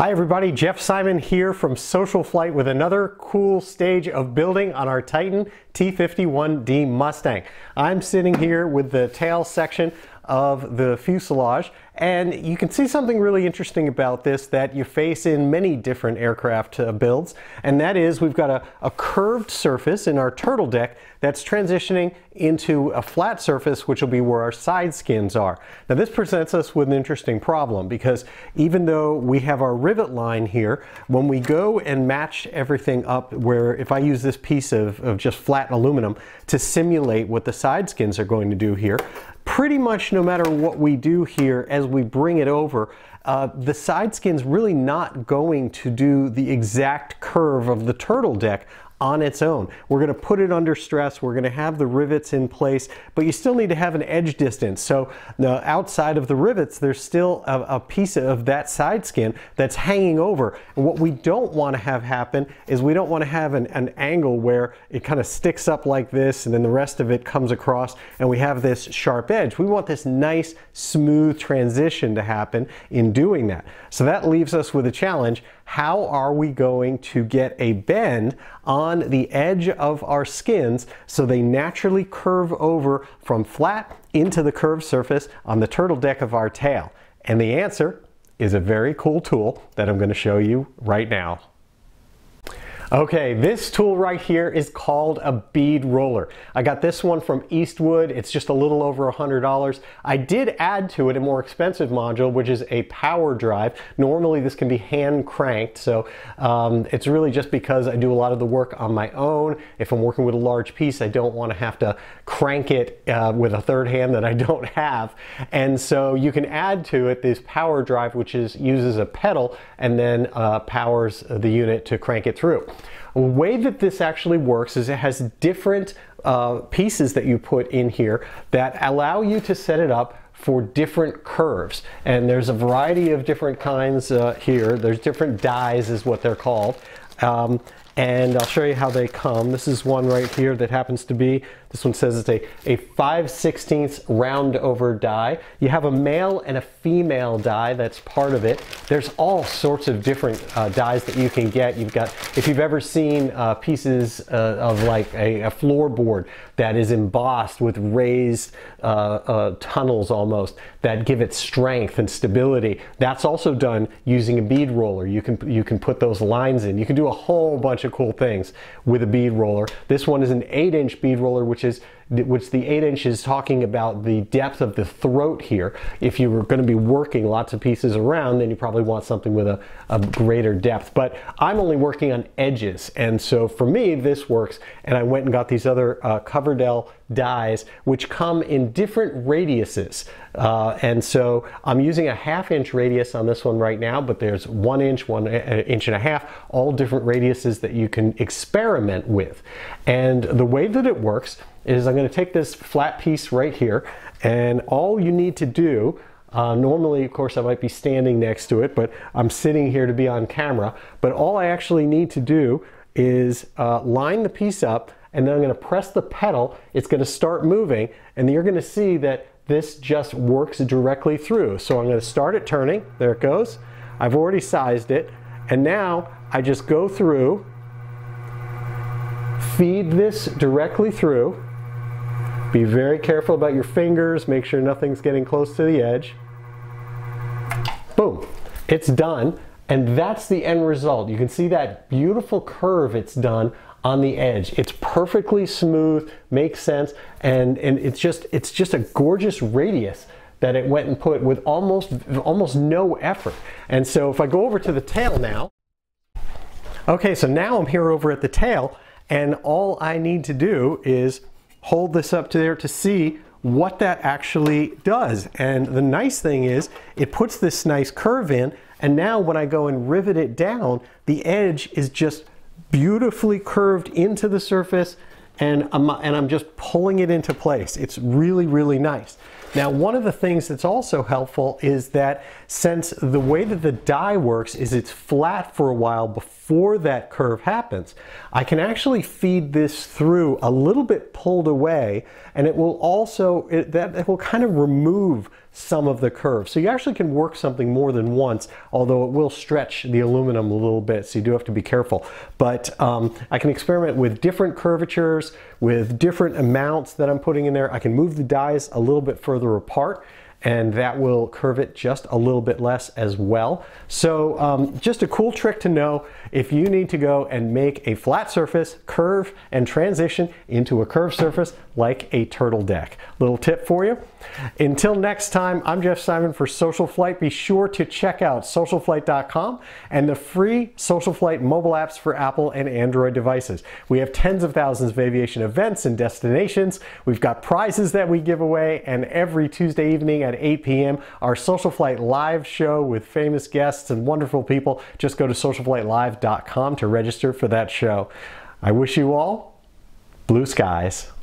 Hi everybody, Jeff Simon here from Social Flight with another cool stage of building on our Titan T51D Mustang. I'm sitting here with the tail section of the fuselage, and you can see something really interesting about this that you face in many different aircraft builds, and that is we've got a curved surface in our turtle deck that's transitioning into a flat surface, which will be where our side skins are. Now this presents us with an interesting problem, because even though we have our rivet line here, when we go and match everything up, where if I use this piece of just flat aluminum to simulate what the side skins are going to do here, pretty much no matter what we do here as we bring it over, the side skin's really not going to do the exact curve of the turtle deck on its own. We're going to put it under stress, we're going to have the rivets in place, but you still need to have an edge distance. So outside of the rivets, there's still a piece of that side skin that's hanging over. And what we don't want to have happen is we don't want to have an angle where it kind of sticks up like this and then the rest of it comes across and we have this sharp edge. We want this nice, smooth transition to happen in doing that. So that leaves us with a challenge. How are we going to get a bend on the edge of our skins so they naturally curve over from flat into the curved surface on the turtle deck of our tail? And the answer is a very cool tool that I'm going to show you right now. Okay, this tool right here is called a bead roller. I got this one from Eastwood. It's just a little over $100. I did add to it a more expensive module, which is a power drive. Normally this can be hand cranked, so it's really just because I do a lot of the work on my own. If I'm working with a large piece, I don't want to have to crank it with a third hand that I don't have. And so you can add to it this power drive, which uses a pedal and then powers the unit to crank it through. The way that this actually works is it has different pieces that you put in here that allow you to set it up for different curves. And there's a variety of different kinds here. There's different dies is what they're called. And I'll show you how they come. This is one right here that happens to be, this one says it's a 5/16 round over die. You have a male and a female die that's part of it. There's all sorts of different dies that you can get. You've got, if you've ever seen pieces of like a floorboard that is embossed with raised tunnels almost that give it strength and stability, that's also done using a bead roller. You can put those lines in. You can do a whole bunch of cool things with a bead roller. This one is an 8-inch bead roller, which the 8-inch is talking about the depth of the throat here. If you were going to be working lots of pieces around, then you probably want something with a greater depth. But I'm only working on edges, and so for me this works. And I went and got these other Coverdell dies, which come in different radiuses. And so I'm using a 1/2-inch radius on this one right now, but there's 1 inch, 1 inch and a half, all different radiuses that you can experiment with. And the way that it works is I'm going to take this flat piece right here, and all you need to do, normally of course I might be standing next to it, but I'm sitting here to be on camera, but all I actually need to do is line the piece up, and then I'm going to press the pedal. It's going to start moving, and you're going to see that this just works directly through. So I'm going to start it turning. There it goes. I've already sized it, and now I just go through, feed this directly through. Be very careful about your fingers, make sure nothing's getting close to the edge. Boom, it's done, and that's the end result. You can see that beautiful curve it's done on the edge. It's perfectly smooth, makes sense, and it's just a gorgeous radius that it went and put with almost no effort. And so if I go over to the tail now, okay, so now I'm here over at the tail, and all I need to do is hold this up to there to see what that actually does. And the nice thing is it puts this nice curve in, and now when I go and rivet it down, the edge is just beautifully curved into the surface, and I'm just pulling it into place. It's really, really nice. Now, one of the things that's also helpful is that since the way that the die works is it's flat for a while before that curve happens, I can actually feed this through a little bit pulled away, and it will also, that will kind of remove some of the curve. So you actually can work something more than once, although it will stretch the aluminum a little bit, so you do have to be careful. But I can experiment with different curvatures, with different amounts that I'm putting in there. I can move the dies a little bit further apart, and that will curve it just a little bit less as well. So just a cool trick to know if you need to go and make a flat surface curve and transition into a curved surface like a turtle deck. Little tip for you. Until next time, I'm Jeff Simon for Social Flight. Be sure to check out socialflight.com and the free Social Flight mobile apps for Apple and Android devices. We have tens of thousands of aviation events and destinations. We've got prizes that we give away, and every Tuesday evening at 8 p.m. our Social Flight Live show with famous guests and wonderful people. Just go to socialflightlive.com to register for that show. I wish you all blue skies.